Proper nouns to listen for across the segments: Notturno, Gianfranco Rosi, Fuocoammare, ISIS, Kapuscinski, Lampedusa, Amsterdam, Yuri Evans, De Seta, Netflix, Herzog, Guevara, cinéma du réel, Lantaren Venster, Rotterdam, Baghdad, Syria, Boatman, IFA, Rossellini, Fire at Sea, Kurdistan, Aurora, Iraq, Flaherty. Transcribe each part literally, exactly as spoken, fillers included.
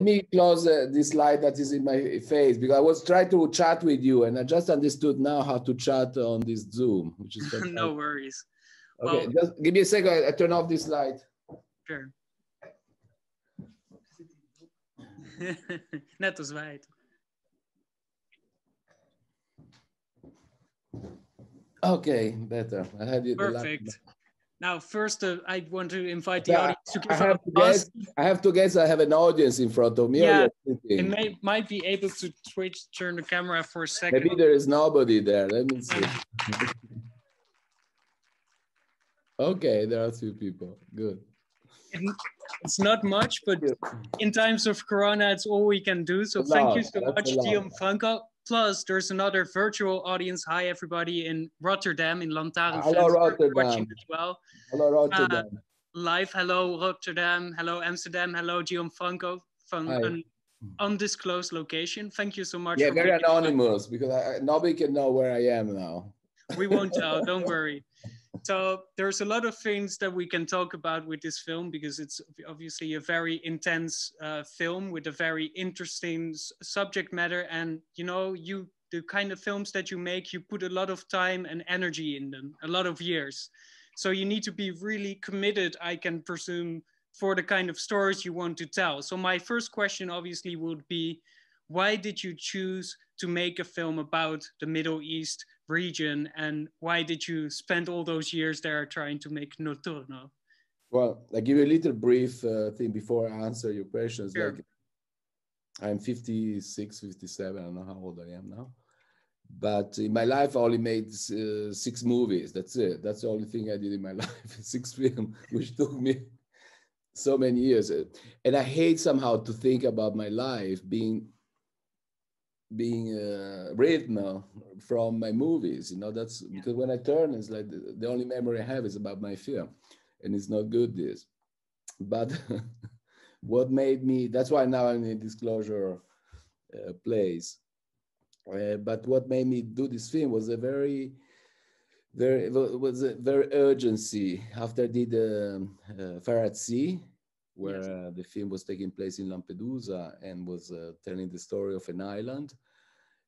Let me close uh, this slide that is in my face, because I was trying to chat with you and I just understood now how to chat on this Zoom, which is no worries. Okay, well, just give me a second, I, I turn off this slide. Sure. Net als wijd. Okay, better. I had it. Perfect. Now, first, uh, I want to invite the yeah, audience to give I have to guess, I have to guess I have an audience in front of me. Yeah, it may, might be able to switch, turn the camera for a second. Maybe there is nobody there. Let me see. Okay, there are two people. Good. It's not much, but in times of Corona, it's all we can do. So thank you so much, Gianfranco. Plus, there's another virtual audience. Hi, everybody in Rotterdam, in Lantaren Venster, watching as well. Hello, Rotterdam. Uh, live, hello, Rotterdam. Hello, Amsterdam. Hello, Gianfranco from Hi. An undisclosed location. Thank you so much. Yeah, for very anonymous, because I, nobody can know where I am now. We won't tell, don't worry. So there's a lot of things that we can talk about with this film, because it's obviously a very intense uh, film with a very interesting subject matter. And, you know, you the kind of films that you make, you put a lot of time and energy in them, a lot of years. So you need to be really committed, I can presume, for the kind of stories you want to tell. So my first question obviously would be, why did you choose to make a film about the Middle East region, and why did you spend all those years there trying to make Notturno? Well, I give you a little brief uh, thing before I answer your questions. Sure. Like, I'm fifty-six, fifty-seven, I don't know how old I am now. But in my life, I only made uh, six movies. That's it. That's the only thing I did in my life, six films, which took me so many years. And I hate somehow to think about my life being being uh, written from my movies, you know, that's yeah. because when I turn, it's like the, the only memory I have is about my film, and it's not good, this. But what made me, that's why now I'm in a disclosure uh, place. Uh, but what made me do this film was a very, very, was a very urgency. After I did um, uh, Fire at Sea, where uh, the film was taking place in Lampedusa and was uh, telling the story of an island.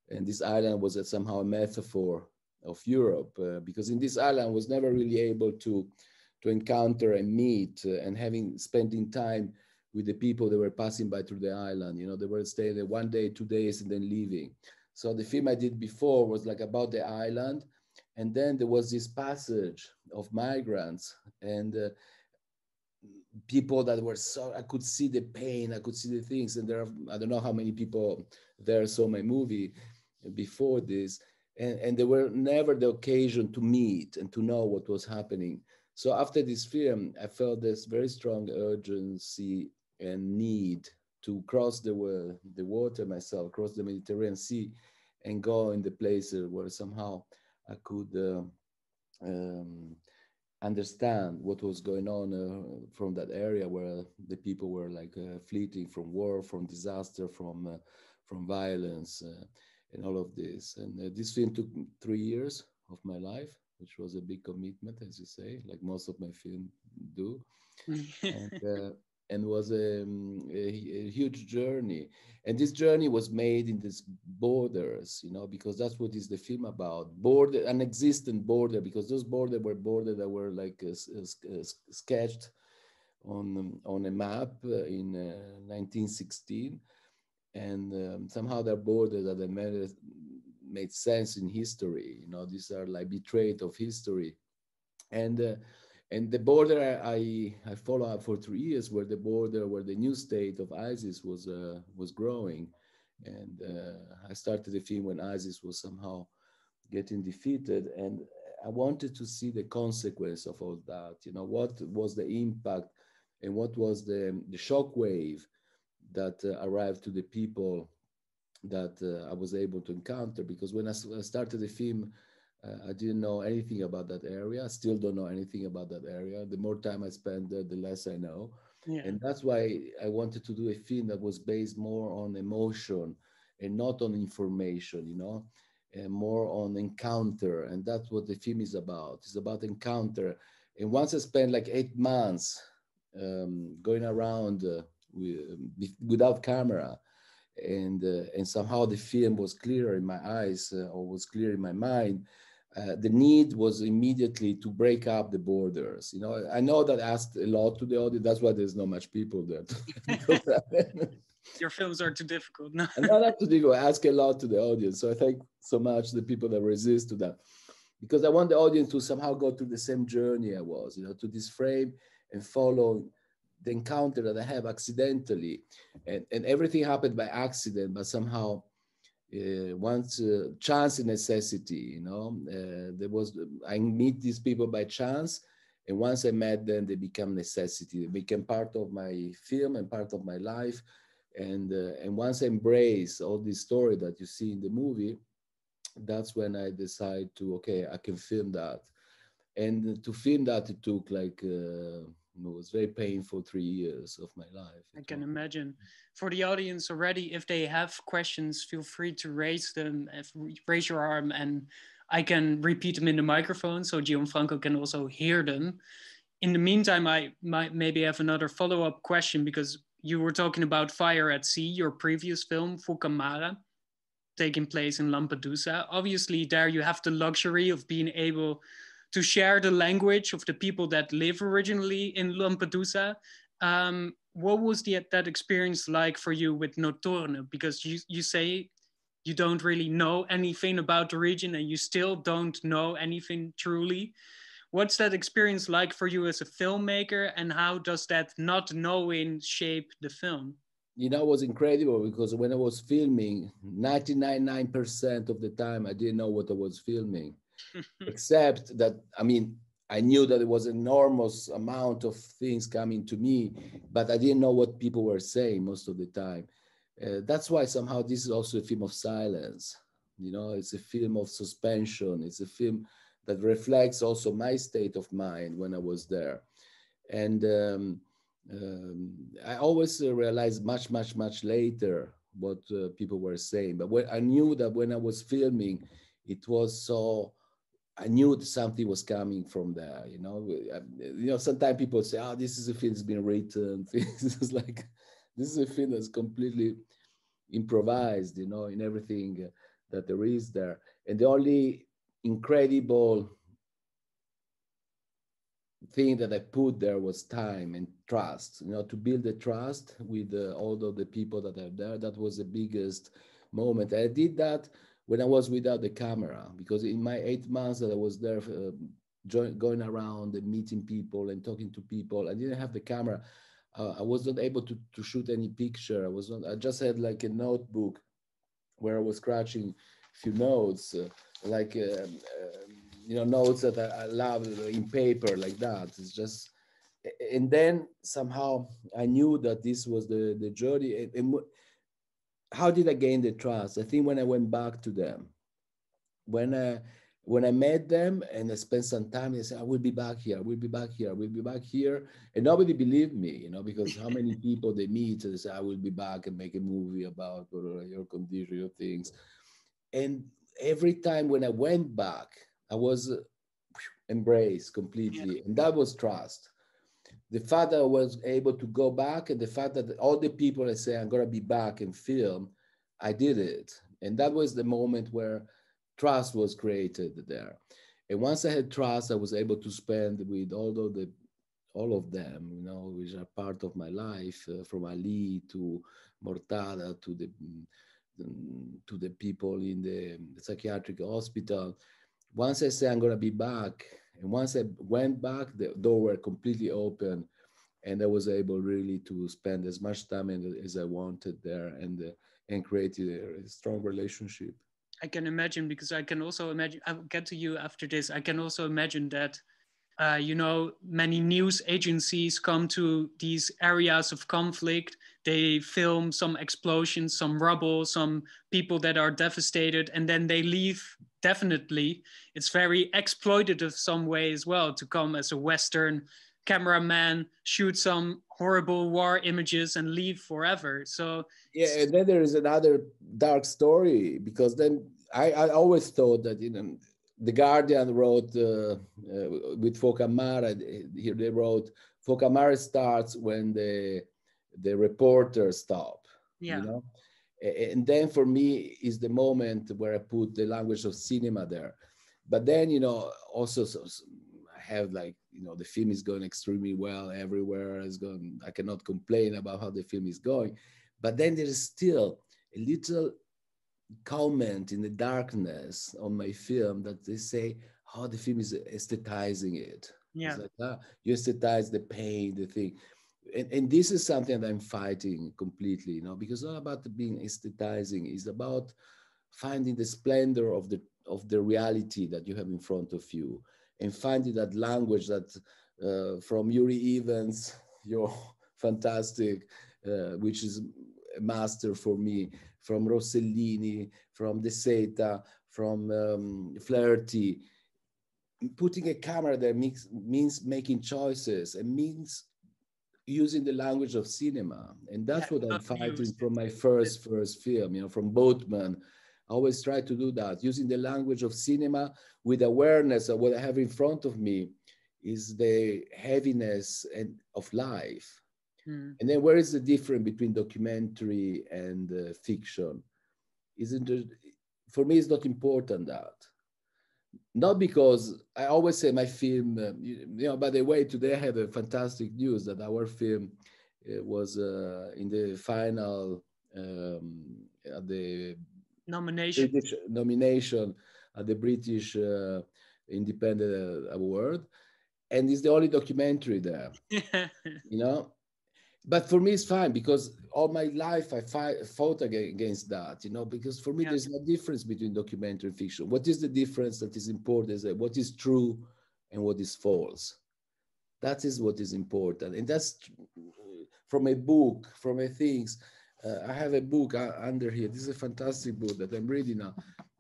And this island was uh, somehow a metaphor of Europe, uh, because in this island I was never really able to, to encounter and meet, uh, and having spending time with the people that were passing by through the island. You know, they were staying there one day, two days, and then leaving. So the film I did before was like about the island. And then there was this passage of migrants and uh, people that were so, I could see the pain, I could see the things, and there are, I don't know how many people there saw my movie before this, and, and there were never the occasion to meet and to know what was happening. So after this film, I felt this very strong urgency and need to cross the, the water myself, cross the Mediterranean Sea, and go in the places where somehow I could uh, um, understand what was going on uh, from that area where the people were like uh, fleeing from war, from disaster, from uh, from violence, uh, and all of this. And uh, this film took three years of my life, which was a big commitment, as you say, like most of my film do, and, uh, and was a, a, a huge journey. And this journey was made in these borders, you know, because that's what is the film about, border, an existent border, because those borders were borders that were like uh, uh, sketched on, on a map in uh, nineteen sixteen. And um, somehow they're borders that made, made sense in history, you know, these are like betrayed of history. And uh, And the border I, I follow up for three years where the border, where the new state of ISIS was, uh, was growing. And uh, I started the film when ISIS was somehow getting defeated. And I wanted to see the consequence of all that. You know, what was the impact and what was the, the shock wave that uh, arrived to the people that uh, I was able to encounter? Because when I started the film, I didn't know anything about that area. I still don't know anything about that area. The more time I spend, uh, the less I know. Yeah. And that's why I wanted to do a film that was based more on emotion and not on information, you know, and more on encounter. And that's what the film is about. It's about encounter. And once I spent like eight months um, going around uh, without camera, and uh, and somehow the film was clearer in my eyes, uh, or was clear in my mind. Uh, the need was immediately to break up the borders. You know, I know that asked a lot to the audience. That's why there's not much people there. Your films are too difficult. No, not too difficult. I ask a lot to the audience. So I thank so much the people that resist to that, because I want the audience to somehow go through the same journey I was, you know, to this frame and follow the encounter that I have accidentally. And, and everything happened by accident, but somehow uh, once uh, chance and necessity, you know, uh, there was, I meet these people by chance. And once I met them, they become necessity. They became part of my film and part of my life. And, uh, and once I embrace all this story that you see in the movie, that's when I decide to, okay, I can film that. And to film that, it took like, uh, it was very painful three years of my life. I can imagine. For the audience already, if they have questions, feel free to raise them, raise your arm, and I can repeat them in the microphone so Gianfranco can also hear them. In the meantime, I might maybe have another follow-up question, because you were talking about Fire at Sea, your previous film, Fuocoammare, taking place in Lampedusa. Obviously, there you have the luxury of being able to share the language of the people that live originally in Lampedusa. Um, what was the, that experience like for you with Notturno? Because you, you say you don't really know anything about the region, and you still don't know anything truly. What's that experience like for you as a filmmaker, and how does that not knowing shape the film? You know, it was incredible, because when I was filming, ninety-nine point nine percent of the time, I didn't know what I was filming. Except that, I mean, I knew that it was an enormous amount of things coming to me, but I didn't know what people were saying most of the time. Uh, that's why somehow this is also a film of silence. You know, it's a film of suspension. It's a film that reflects also my state of mind when I was there. And um, um, I always uh, realized much, much, much later what uh, people were saying. But when, I knew that when I was filming, it was so, I knew that something was coming from there, you know. I, you know, sometimes people say, oh, this is a film that's been written. This is like, this is a film that's completely improvised, you know, in everything that there is there. And the only incredible thing that I put there was time and trust, you know, to build the trust with uh, all of the people that are there. That was the biggest moment. I did that when I was without the camera, because in my eight months that I was there, uh, join, going around and meeting people and talking to people, I didn't have the camera. Uh, I was not able to, to shoot any picture. I was not, I just had like a notebook where I was scratching a few notes, uh, like, uh, uh, you know, notes that I, I love in paper like that. It's just, and then somehow I knew that this was the, the journey. And, and how did I gain the trust? I think when I went back to them, when I, when I met them and I spent some time, they said, I will be back here, I will be back here, I will be back here. And nobody believed me, you know, because how many people they meet and they say, I will be back and make a movie about your condition, your things. And every time when I went back, I was embraced completely. Yeah. And that was trust. The fact that I was able to go back, and the fact that all the people I say, I'm going to be back and film, I did it. And that was the moment where trust was created there. And once I had trust, I was able to spend with all of, the, all of them, you know, which are part of my life, uh, from Ali to Mortada to the, to the people in the psychiatric hospital. Once I say, I'm going to be back, and once I went back, the door were completely open, and I was able really to spend as much time as I wanted there, and uh, and created a strong relationship. I can imagine, because I can also imagine, I'll get to you after this, I can also imagine that, uh, you know, many news agencies come to these areas of conflict, they film some explosions, some rubble, some people that are devastated, and then they leave. Definitely, it's very exploitative some way as well, to come as a Western cameraman, shoot some horrible war images and leave forever. So yeah, and then there is another dark story, because then I, I always thought that, you know, The Guardian wrote uh, uh, with Fuocoammare, here they wrote, Fuocoammare starts when the the reporter stop. Yeah. You know? And then for me is the moment where I put the language of cinema there. But then, you know, also so, so I have like, you know, the film is going extremely well everywhere. It's going, I cannot complain about how the film is going. But then there is still a little comment in the darkness on my film that they say, oh, the film is aesthetizing it. Yeah. Like, ah, you aesthetize the pain, the thing. And, and this is something that I'm fighting completely, you know, because it's not about being aesthetizing. It's about finding the splendor of the of the reality that you have in front of you, and finding that language that uh, from Yuri Evans, your fantastic, uh, which is a master for me, from Rossellini, from De Seta, from um, Flaherty, putting a camera that makes, means making choices and means using the language of cinema. And that's yeah, what I'm fighting from my first, first film, you know, from Boatman. I always try to do that, using the language of cinema with awareness of what I have in front of me is the heaviness and, of life. Hmm. And then where is the difference between documentary and uh, fiction? Isn't it, for me, it's not important that. Not because I always say my film, uh, you, you know, by the way, today I have a fantastic news that our film uh, was uh, in the final, um, at the nomination British nomination at the British uh, Independent Award, and it's the only documentary there. You know, but for me it's fine because all my life I fight, fought against that, you know, because for me yeah. there's no difference between documentary and fiction. What is the difference that is important is that what is true and what is false. That is what is important. And that's from a book, from a things. Uh, I have a book uh, under here. This is a fantastic book that I'm reading now.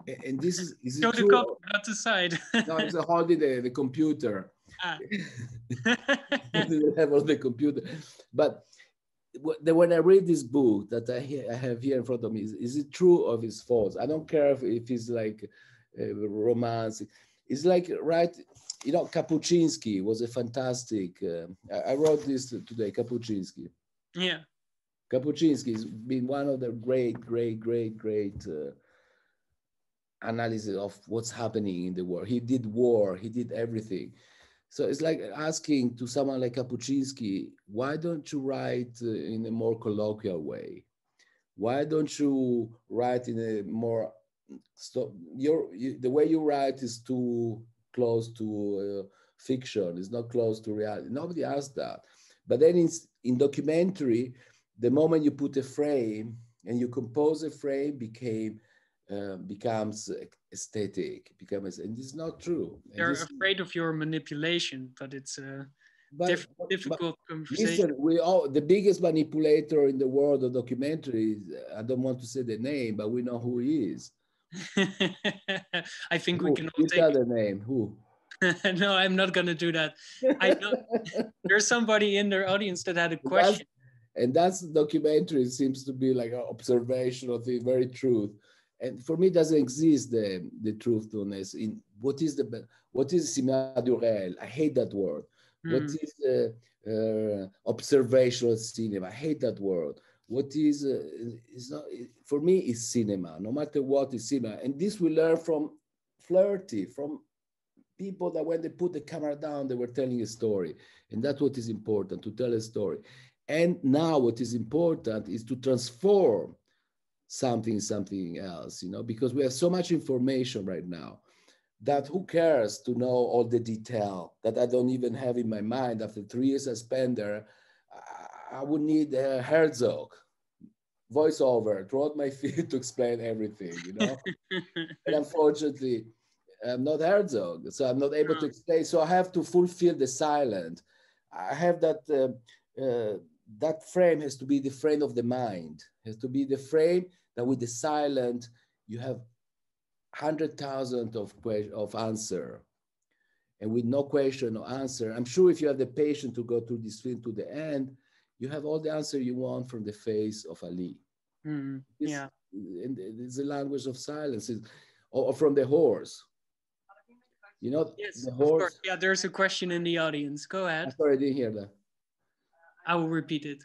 And, and this is... is Show the copy, not the side. No, it's holding the, the computer. Ah. The level of the computer. But when I read this book that I, hear, I have here in front of me, is, is it true or is it false? I don't care if, if it's like a romance. It's like, right, you know, Kapuscinski was a fantastic... Uh, I, I wrote this today, Kapuscinski. Yeah. Kapuscinski has been one of the great, great, great, great uh, analysis of what's happening in the world. He did war, he did everything. So it's like asking to someone like Kapuscinski, why don't you write uh, in a more colloquial way? Why don't you write in a more, stop, your, you, the way you write is too close to uh, fiction, it's not close to reality. Nobody asked that. But then in, in documentary, the moment you put a frame and you compose a frame, became uh, becomes aesthetic. Becomes, and it's not true. They're afraid of your manipulation, but it's a but, diff but, difficult but conversation. Listen, we all the biggest manipulator in the world of documentaries. I don't want to say the name, but we know who he is. I think who? we can all take the name. Who? No, I'm not going to do that. I know there's somebody in their audience that had a but question. And that's documentary, it seems to be like an observation of the very truth. And for me, it doesn't exist, the, the truthfulness in what is the, what is cinéma du réel? I hate that word. Mm. What is the uh, observational cinema? I hate that word. What is, uh, it's not, it, for me, is cinema, no matter what is cinema. And this we learn from Flaherty, from people that when they put the camera down, they were telling a story. And that's what is important, to tell a story. And now what is important is to transform something, something else, you know, because we have so much information right now that who cares to know all the detail that I don't even have in my mind. After three years I spent there, I would need a Herzog voiceover throughout my field to explain everything, you know. And unfortunately, I'm not Herzog, so I'm not able no. to explain. So I have to fulfill the silent. I have that... Uh, Uh, that frame has to be the frame of the mind, has to be the frame that with the silent, you have one hundred thousand of, of answer. And with no question or answer, I'm sure if you have the patience to go through this film to the end, you have all the answer you want from the face of Ali. Mm, it's, yeah. It's the language of silence, or, or from the horse. You know, yes, the horse. Of course. Yeah, there's a question in the audience. Go ahead. I'm sorry, I didn't hear that. I will repeat it.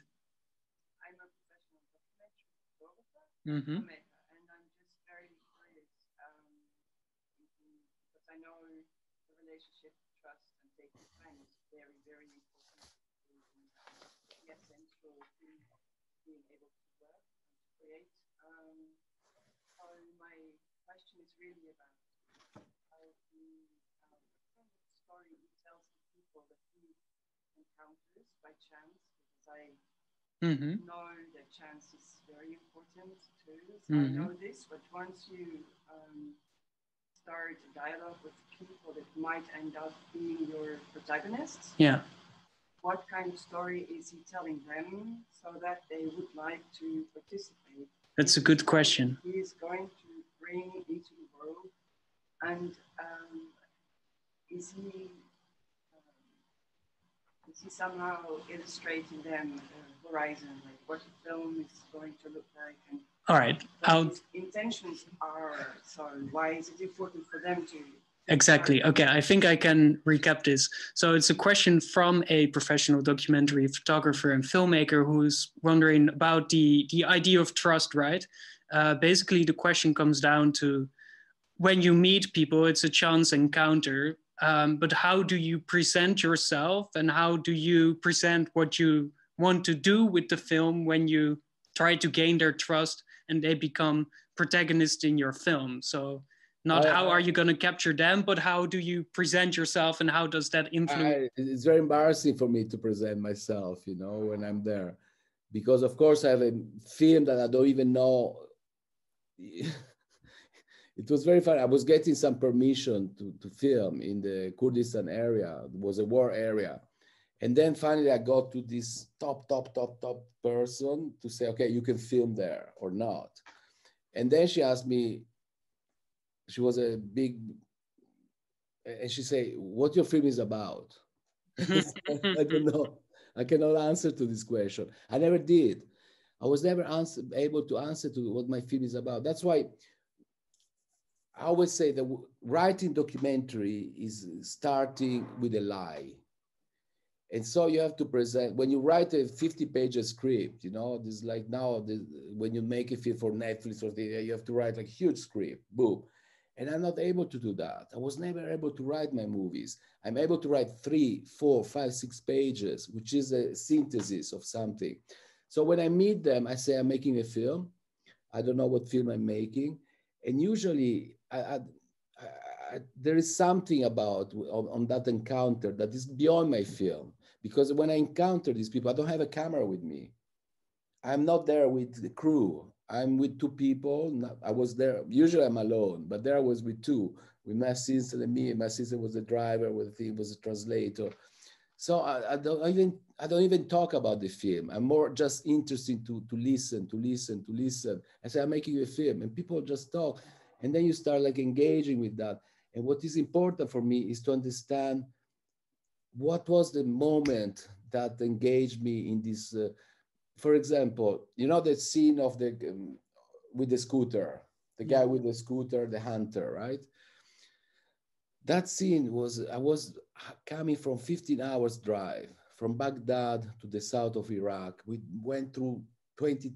mm-hmm. from it. And I'm just very curious, um, because I know the relationship, trust, and taking time is very, very important. Yes, essential to being able to work and to create. Um, so my question is really about how the um, story he tells the people that he encounters by chance, because I. Mm-hmm. know that chance is very important too. So mm-hmm. I know this, but once you um, start a dialogue with people that might end up being your protagonists, yeah, what kind of story is he telling them so that they would like to participate? That's a good question. He is going to bring into the world, and um, is he um, is he somehow illustrating them? Uh, horizon, like what the film is going to look like, and all right, what intentions are, so why is it important for them to exactly. Okay, I think I can recap this. So it's a question from a professional documentary photographer and filmmaker who's wondering about the the idea of trust, right? Uh, basically, the question comes down to when you meet people, it's a chance encounter, um, but how do you present yourself, and how do you present what you want to do with the film when you try to gain their trust and they become protagonists in your film? So not I, how I, are you going to capture them, but how do you present yourself, and how does that influence? I, it's very embarrassing for me to present myself, you know, when I'm there, because of course I have a film that I don't even know. It was very fun. I was getting some permission to, to film in the Kurdistan area. It was a war area. And then finally I got to this top, top, top, top person to say, okay, you can film there or not. And then she asked me, she was a big, and she said, what your film is about? I don't know. I cannot answer to this question. I never did. I was never answer, able to answer to what my film is about. That's why I always say that writing documentary is starting with a lie. And so you have to present, when you write a fifty page script, you know, this is like now, this, when you make a film for Netflix or the, you have to write a huge script, boom. And I'm not able to do that. I was never able to write my movies. I'm able to write three, four, five, six pages, which is a synthesis of something. So when I meet them, I say, I'm making a film. I don't know what film I'm making. And usually I, I, I, there is something about on, on that encounter that is beyond my film. Because when I encounter these people, I don't have a camera with me. I'm not there with the crew. I'm with two people. I was there, usually I'm alone, but there I was with two, with my sister and me. My sister was the driver, with he was a translator. So I, I, don't even, I don't even talk about the film. I'm more just interested to, to listen, to listen, to listen. I say, I'm making a film, and people just talk. And then you start like engaging with that. And what is important for me is to understand what was the moment that engaged me in this, uh, for example, you know, that scene of the, um, with the scooter, the guy with the scooter, the hunter, right? That scene was, I was coming from fifteen hours drive from Baghdad to the south of Iraq. We went through twenty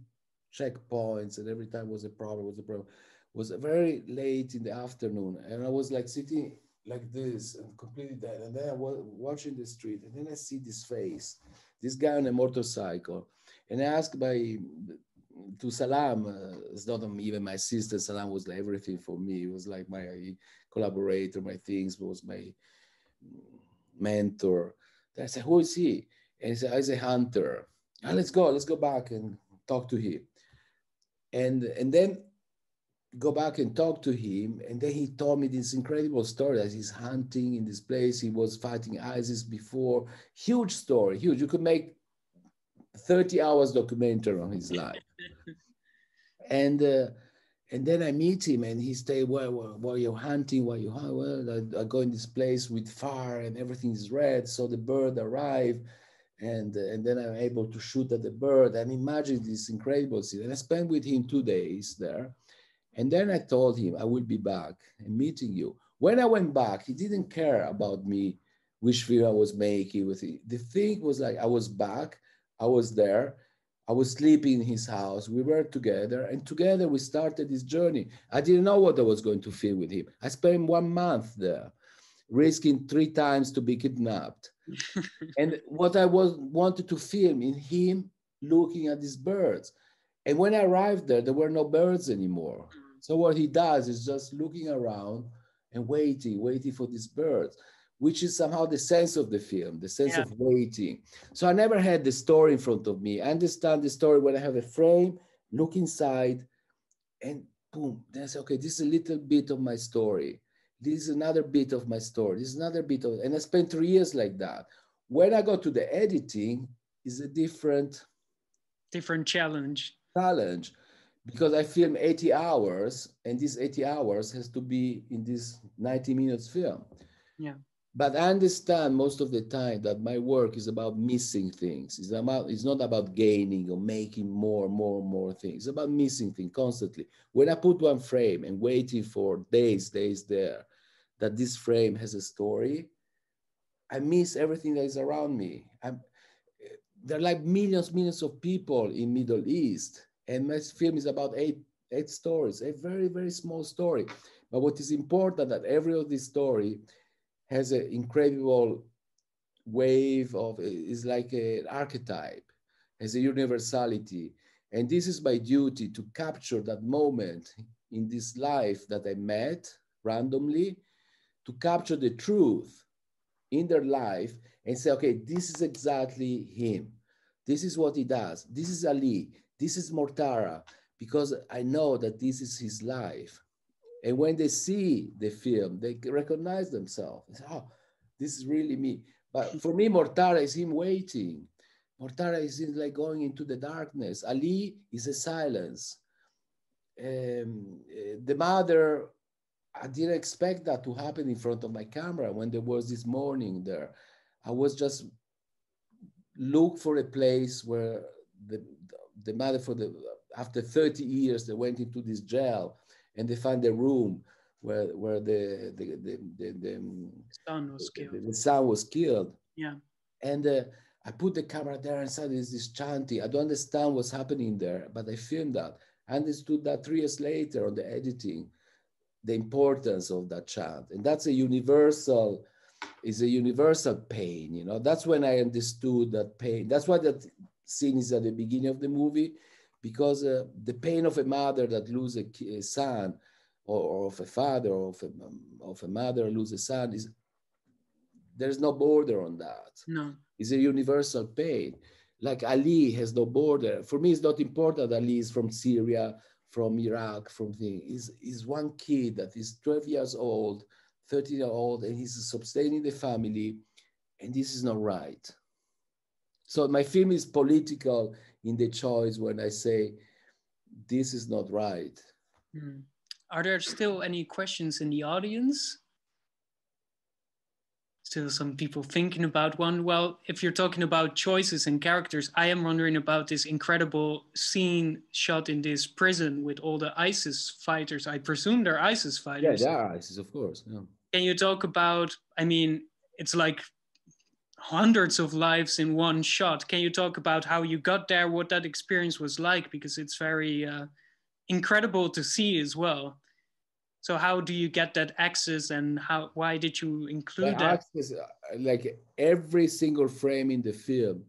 checkpoints, and every time was a problem, was a problem. It was very late in the afternoon, and I was like sitting like this and completely dead. And then I was watching the street, and then I see this face, this guy on a motorcycle. And I asked by, to Salam, uh, it's not even my sister, Salam was like everything for me. It was like my collaborator, my things, was my mentor. And I said, who is he? And he said, he's a hunter. Ah, let's go, let's go back and talk to him. And, and then go back and talk to him. And then he told me this incredible story that he's hunting in this place. He was fighting ISIS before. Huge story, huge. You could make thirty hours documentary on his life. and uh, and then I meet him, and he say, well, well, well, you're hunting, well, you hunting? Well, I, I go in this place with fire, and everything is red. So the bird arrived, and, and then I'm able to shoot at the bird. And imagine this incredible scene. And I spent with him two days there. And then I told him, I will be back and meeting you. When I went back, he didn't care about me, which film I was making with it. The thing was like, I was back, I was there, I was sleeping in his house. We were together, and together we started this journey. I didn't know what I was going to feel with him. I spent one month there, risking three times to be kidnapped. And what I was wanted to film in him, looking at these birds. And when I arrived there, there were no birds anymore. So what he does is just looking around and waiting, waiting for these birds, which is somehow the sense of the film, the sense yeah. of waiting. So I never had the story in front of me. I understand the story when I have a frame, look inside, and boom, then I say, okay, this is a little bit of my story. This is another bit of my story. This is another bit of, and I spent three years like that. When I got to the editing, is a different... Different challenge. Challenge, because I film eighty hours, and this eighty hours has to be in this ninety minutes film. Yeah. But I understand most of the time that my work is about missing things. It's about, it's not about gaining or making more, more, more things. It's about missing things constantly. When I put one frame and waiting for days, days there, that this frame has a story, I miss everything that is around me. I'm, there are like millions, millions of people in Middle East, and my film is about eight, eight stories, a very, very small story. But what is important that every of this story has an incredible wave of, is like an archetype, has a universality. And this is my duty to capture that moment in this life that I met randomly, to capture the truth in their life and say, okay, this is exactly him. This is what he does. This is Ali. This is Mortara, because I know that this is his life. And when they see the film, they recognize themselves. Say, oh, this is really me. But for me, Mortara is him waiting. Mortara is in, like going into the darkness. Ali is a silence. Um, the mother, I didn't expect that to happen in front of my camera when there was this morning there. I was just look for a place where the, the mother, for the, after thirty years, they went into this jail. And they find a room where where the the the, the, the son was killed. The, the son was killed. Yeah. And uh, I put the camera there, and suddenly there's this chanting. I don't understand what's happening there, but I filmed that. I understood that three years later on the editing, the importance of that chant, and that's a universal, is a universal pain. You know, that's when I understood that pain. That's why that scene is at the beginning of the movie. Because uh, the pain of a mother that loses a son, or, or of a father, or of a, of a mother loses a son, is there's no border on that. No, it's a universal pain. Like Ali has no border. For me, it's not important that Ali is from Syria, from Iraq, from things. Is is one kid that is twelve years old, thirteen years old, and he's sustaining the family, and this is not right. So my film is political in the choice when I say, this is not right. Mm. Are there still any questions in the audience? Still some people thinking about one. Well, if you're talking about choices and characters, I am wondering about this incredible scene shot in this prison with all the ISIS fighters. I presume they're ISIS fighters. Yeah, they are ISIS, of course. Yeah. Can you talk about, I mean, it's like, hundreds of lives in one shot. Can you talk about how you got there, what that experience was like? Because it's very uh, incredible to see as well. So how do you get that access, and how? Why did you include that? Access, like every single frame in the film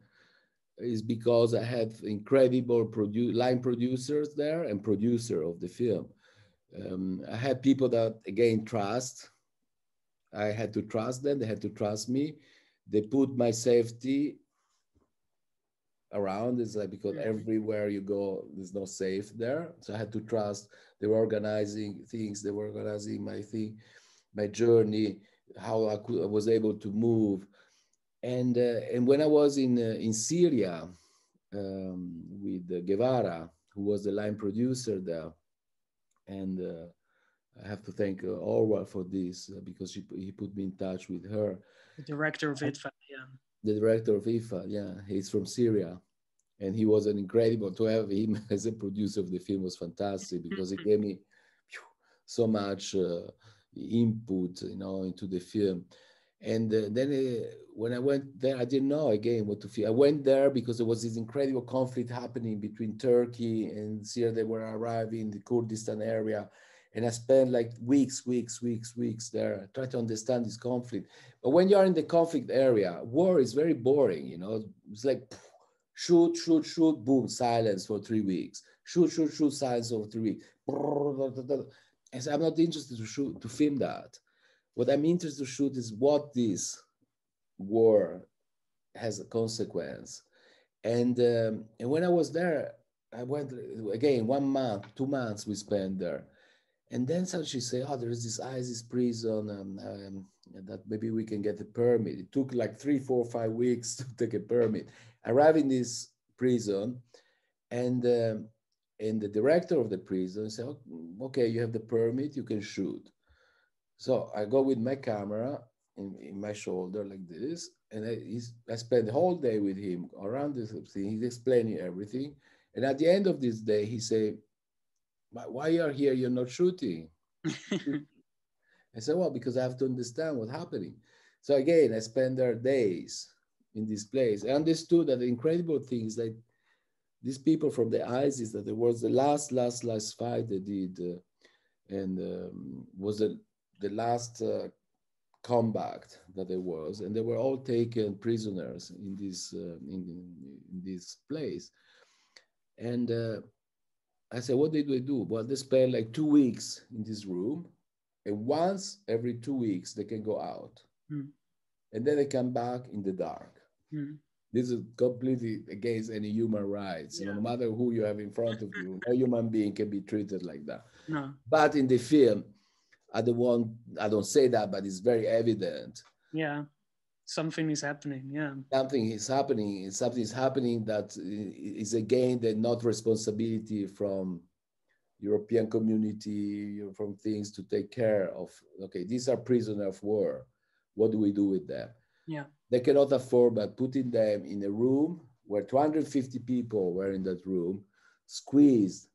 is because I had incredible produ line producers there and producer of the film. Um, I had people that, again, trust. I had to trust them, they had to trust me. They put my safety around. It's like, because everywhere you go, there's no safe there. So I had to trust. They were organizing things. They were organizing my thing, my journey, how I, could, I was able to move. And uh, and when I was in uh, in Syria um, with uh, Guevara, who was the line producer there, and uh, I have to thank uh, Aurora for this uh, because she, he put me in touch with her. The director of I F A, yeah. The director of I F A, yeah. He's from Syria. And he was an incredible, to have him as a producer of the film was fantastic because it gave me so much uh, input, you know, into the film. And uh, then uh, when I went there, I didn't know again what to feel. I went there because there was this incredible conflict happening between Turkey and Syria. They were arriving in the Kurdistan area. And I spent like weeks, weeks, weeks, weeks there trying to understand this conflict. But when you are in the conflict area, war is very boring, you know. It's like pff, shoot, shoot, shoot, boom, silence for three weeks. Shoot, shoot, shoot, silence for three weeks. And so I'm not interested to shoot, to film that. What I'm interested to shoot is what this war has a consequence. And, um, and when I was there, I went again, one month, two months we spent there. And then suddenly she said, oh, there is this ISIS prison um, um, that maybe we can get a permit. It took like three, four, five weeks to take a permit. I arrived in this prison and, um, and the director of the prison said, okay, you have the permit, you can shoot. So I go with my camera in, in my shoulder like this, and I, he's, I spent the whole day with him around this thing. He's explaining everything. And at the end of this day, he said, why you are here, you're not shooting? I said, well, because I have to understand what's happening. So again, I spent there days in this place. I understood that the incredible thing is that these people from the ISIS, that it was the last, last, last fight they did, uh, and um, was the the last uh, combat that there was, and they were all taken prisoners in this uh, in, in this place. And uh, I said, what did they do? Well, they spend like two weeks in this room, and once every two weeks they can go out, mm. and then they come back in the dark. Mm. This is completely against any human rights. Yeah. No matter who you have in front of you, no human being can be treated like that. No. But in the film, I don't want, I don't say that, but it's very evident. Yeah, something is happening, yeah. Something is happening, something is happening that is again the not responsibility from European community, from things to take care of, okay, these are prisoners of war. What do we do with them? Yeah. They cannot afford by putting them in a room where two hundred fifty people were in that room, squeezed.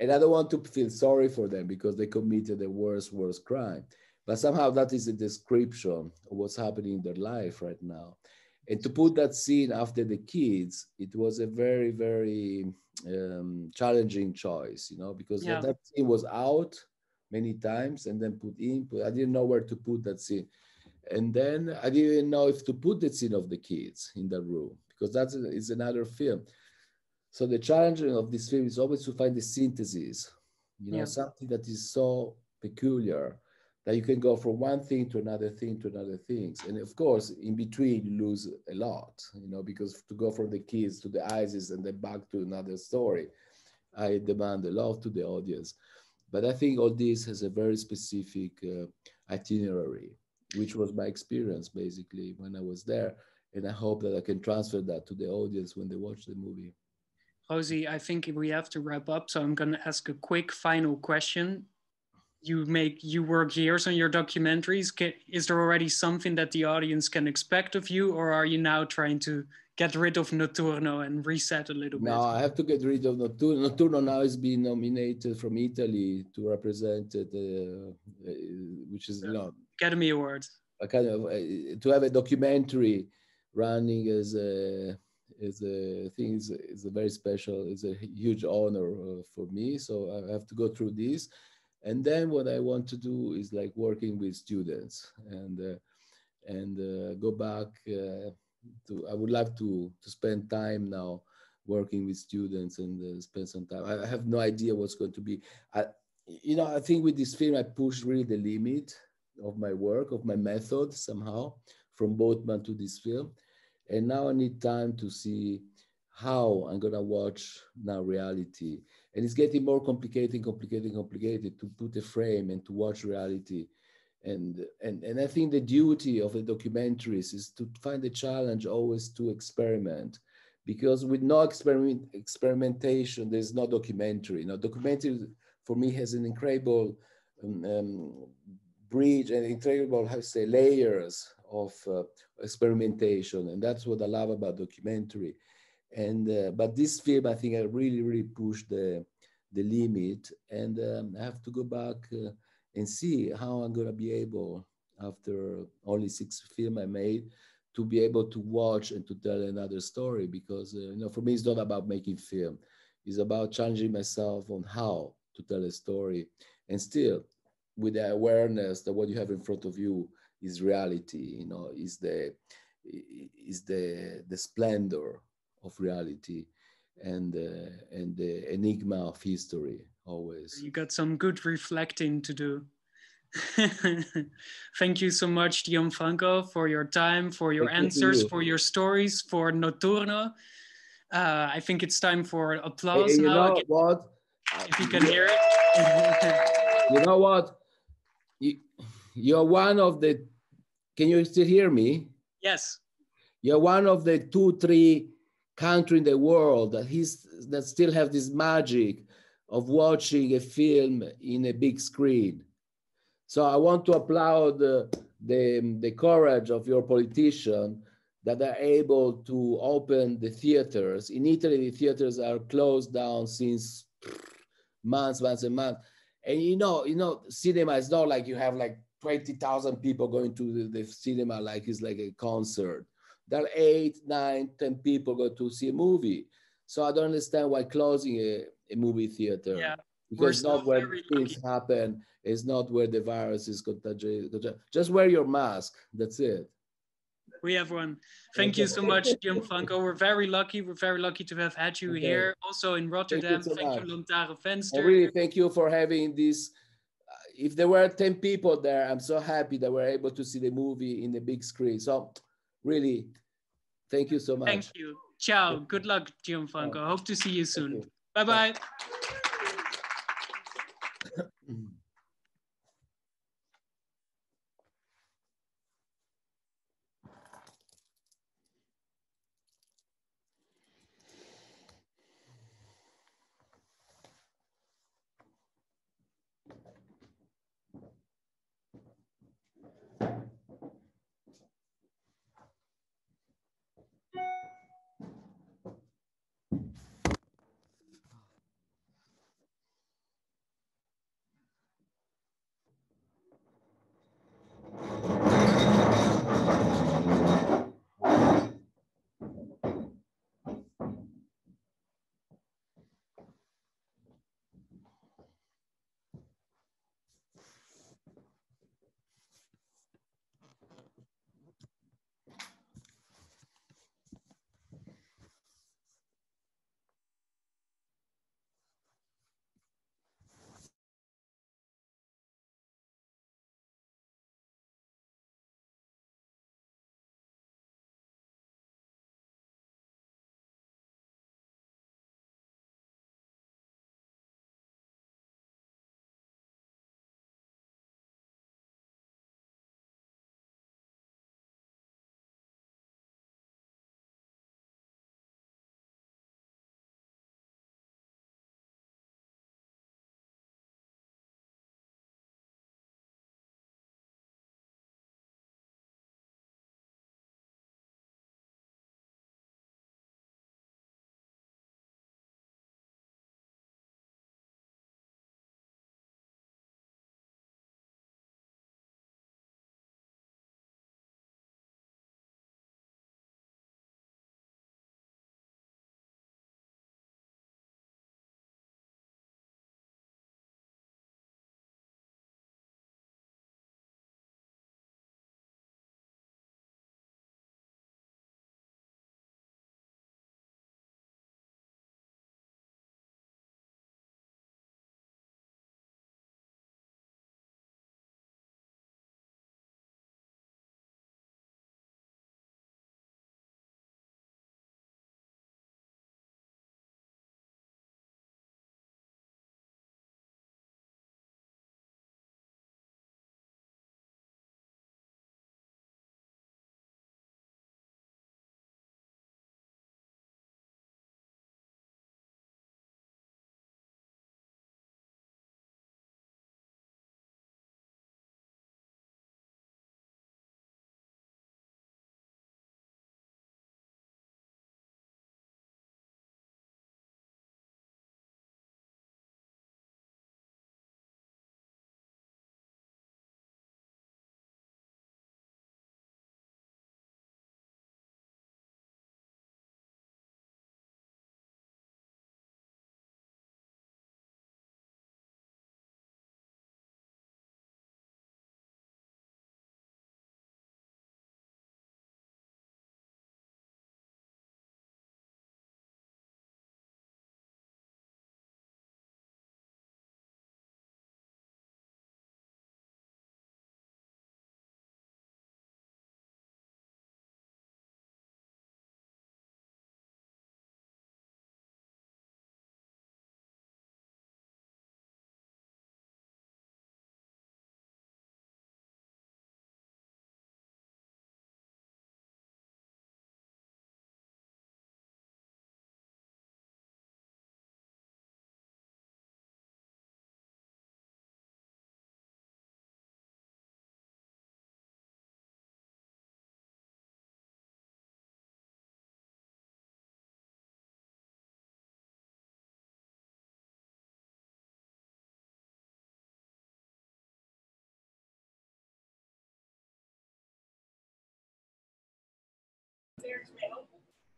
And I don't want to feel sorry for them because they committed the worst, worst crime. But somehow that is a description of what's happening in their life right now. And to put that scene after the kids, it was a very, very um, challenging choice, you know, because yeah. that scene was out many times and then put in. Put, I didn't know where to put that scene. And then I didn't know if to put the scene of the kids in the room because that's a, it's another film. So the challenge of this film is always to find the synthesis, you know, yeah. something that is so peculiar that you can go from one thing to another thing to another things. And of course, in between, you lose a lot, you know, because to go from the kids to the ISIS and then back to another story, I demand a lot to the audience. But I think all this has a very specific uh, itinerary, which was my experience, basically, when I was there. And I hope that I can transfer that to the audience when they watch the movie. Rosi, I think we have to wrap up, so I'm going to ask a quick final question. You make you work years on your documentaries. Can, is there already something that the audience can expect of you, or are you now trying to get rid of Notturno and reset a little bit? No, I have to get rid of Notturno. Notturno now has been nominated from Italy to represent the, uh, which is no, Academy Awards. Kind of, uh, to have a documentary running as a. Is a thing is, is a very special, it's a huge honor uh, for me. So I have to go through this. And then what I want to do is like working with students and uh, and uh, go back uh, to, I would like to, to spend time now working with students and uh, spend some time. I have no idea what's going to be. I, you know, I think with this film, I pushed really the limit of my work, of my method somehow, from Boatman to this film. And now I need time to see how I'm gonna watch now reality. And it's getting more complicated, complicated, complicated to put a frame and to watch reality. And, and, and I think the duty of the documentaries is to find the challenge always to experiment, because with no experiment, experimentation, there's no documentary. Now documentary for me has an incredible um, um, bridge and incredible, how to say, layers of uh, experimentation, and that's what I love about documentary. And uh, but this film, I think I really, really pushed the the limit, and um, I have to go back uh, and see how I'm gonna be able after only six films I made, to be able to watch and to tell another story, because uh, you know, for me, it's not about making film. It's about challenging myself on how to tell a story, and still with the awareness that what you have in front of you is reality. You know, is the is the the splendor of reality, and uh, and the enigma of history. Always. You got some good reflecting to do. Thank you so much, Gianfranco, for your time, for your Thank answers, you. for your stories, for Notturno. Uh, I think it's time for applause hey, you now. Know what? If you can hear it. You know what? You, you're one of the, can you still hear me? Yes. You're one of the two, three countries in the world that, he's, that still have this magic of watching a film in a big screen. So I want to applaud uh, the, the courage of your politicians that are able to open the theaters. In Italy, the theaters are closed down since months, months and months. And you know, you know, cinema is not like you have like twenty thousand people going to the, the cinema, like it's like a concert. There are eight, nine, ten people go to see a movie. So I don't understand why closing a, a movie theater. Yeah. Because it's not where things happen, it's not where the virus is contagious. Just wear your mask, that's it. We have one. Thank you so much, Gianfranco. We're very lucky, we're very lucky to have had you okay. here, also in Rotterdam. Thank you, so thank you Lantaren Venster. I really thank you for having this. If there were ten people there, I'm so happy that we're able to see the movie in the big screen. So really, thank you so much. Thank you. Ciao, good luck, Gianfranco. Oh. Hope to see you soon. Bye-bye.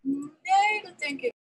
Nee, dat denk ik